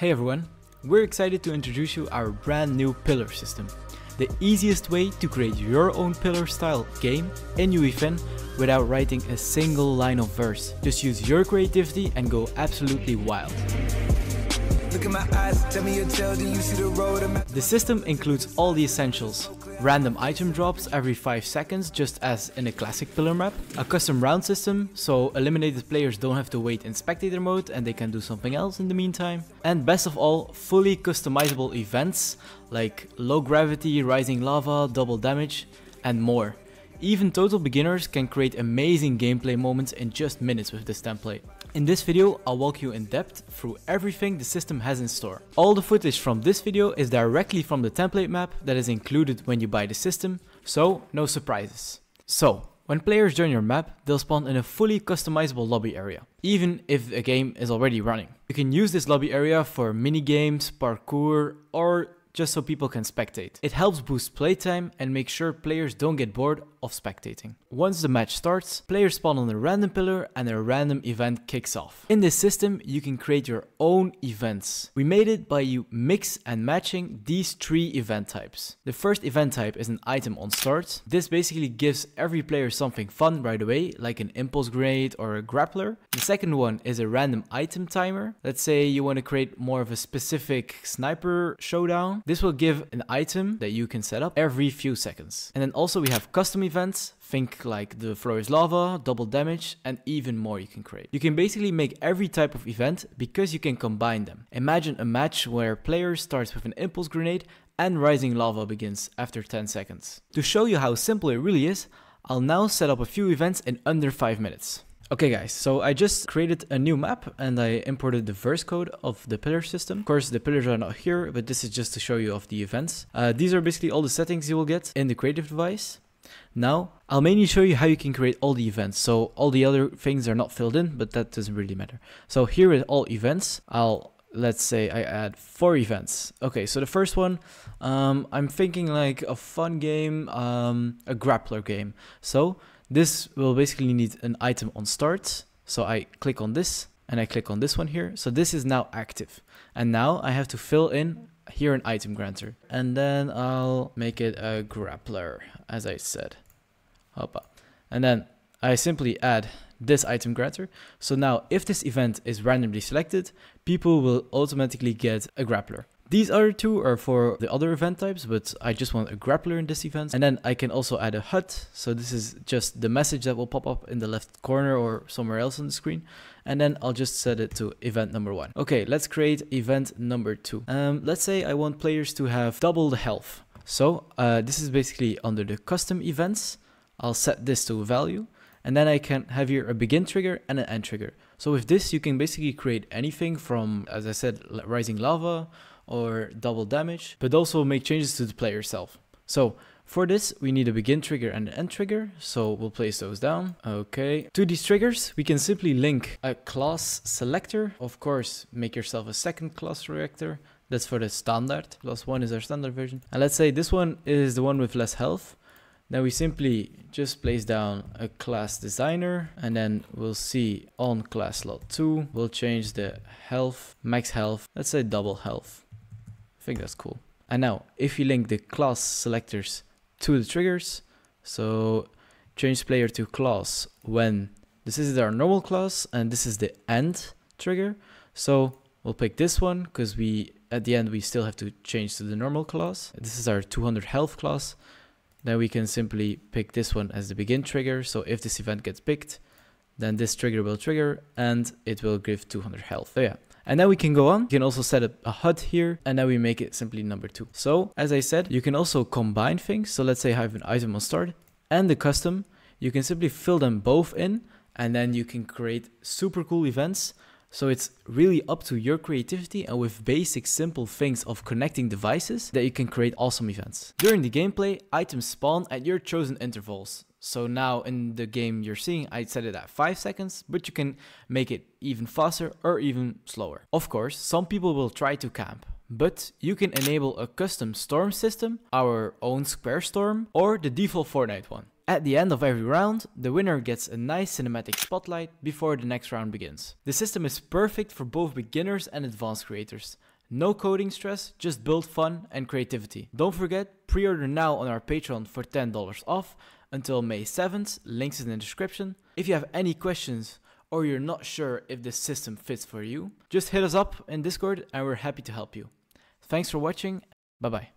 Hey everyone, we're excited to introduce you our brand new pillar system. The easiest way to create your own pillar style game in UEFN without writing a single line of verse. Just use your creativity and go absolutely wild. Look in my eyes, tell me your tale, do you see the road? The system includes all the essentials. Random item drops every 5 seconds just as in a classic pillar map. A custom round system so eliminated players don't have to wait in spectator mode and they can do something else in the meantime. And best of all, fully customizable events like low gravity, rising lava, double damage and more. Even total beginners can create amazing gameplay moments in just minutes with this template. In this video, I'll walk you in depth through everything the system has in store. All the footage from this video is directly from the template map that is included when you buy the system, so no surprises. So, when players join your map, they'll spawn in a fully customizable lobby area, even if a game is already running. You can use this lobby area for minigames, parkour, or just so people can spectate. It helps boost playtime and make sure players don't get bored of spectating. Once the match starts, players spawn on a random pillar and a random event kicks off. In this system, you can create your own events. We made it by you mix and matching these 3 event types. The first event type is an item on start. This basically gives every player something fun right away, like an impulse grenade or a grappler. The second one is a random item timer. Let's say you want to create more of a specific sniper showdown. This will give an item that you can set up every few seconds. And then also we have custom events, think like the floor is lava, double damage, and even more you can create. You can basically make every type of event because you can combine them. Imagine a match where player starts with an impulse grenade and rising lava begins after 10 seconds. To show you how simple it really is, I'll now set up a few events in under 5 minutes. Okay guys, so I just created a new map and I imported the verse code of the pillar system. Of course, the pillars are not here, but this is just to show you of the events. These are basically all the settings you will get in the creative device. Now, I'll mainly show you how you can create all the events. So all the other things are not filled in, but that doesn't really matter. So here is all events. Let's say I add 4 events. Okay, so the first one, I'm thinking like a fun game, a grappler game. So this will basically need an item on start. So I click on this and I click on this one here. So this is now active. And now I have to fill in here an item granter. And then I'll make it a grappler, as I said. Hoppa. And then I simply add this item granter. So now if this event is randomly selected, people will automatically get a grappler. These other 2 are for the other event types, but I just want a grappler in this event. And then I can also add a HUD. So this is just the message that will pop up in the left corner or somewhere else on the screen. And then I'll just set it to event number 1. Okay, let's create event number 2. Let's say I want players to have double the health. So this is basically under the custom events. I'll set this to a value. And then I can have here a begin trigger and an end trigger. So with this, you can basically create anything from, as I said, rising lava or double damage, but also make changes to the player self. So for this, we need a begin trigger and an end trigger. So we'll place those down. Okay. To these triggers, we can simply link a class selector. Of course, make yourself a second class selector. That's for the standard. Class 1 is our standard version. And let's say this one is the one with less health. Now we simply just place down a class designer and then we'll see on class slot 2, we'll change the health, max health, let's say double health. I think that's cool. And now if you link the class selectors to the triggers, so change player to class when this is our normal class and this is the end trigger. So we'll pick this one because at the end we still have to change to the normal class. This is our 200 health class. Then we can simply pick this one as the begin trigger. So if this event gets picked, then this trigger will trigger and it will give 200 health. So yeah, and now we can go on. You can also set up a HUD here and now we make it simply number 2. So as I said, you can also combine things. So let's say I have an item on start and the custom. You can simply fill them both in and then you can create super cool events. So it's really up to your creativity and with basic simple things of connecting devices that you can create awesome events. During the gameplay, items spawn at your chosen intervals. So now in the game you're seeing, I set it at 5 seconds, but you can make it even faster or even slower. Of course, some people will try to camp, but you can enable a custom storm system, our own square storm, or the default Fortnite one. At the end of every round, the winner gets a nice cinematic spotlight before the next round begins. The system is perfect for both beginners and advanced creators. No coding stress, just build fun and creativity. Don't forget, pre-order now on our Patreon for $10 off until May 7th, links in the description. If you have any questions or you're not sure if this system fits for you, just hit us up in Discord and we're happy to help you. Thanks for watching, bye bye.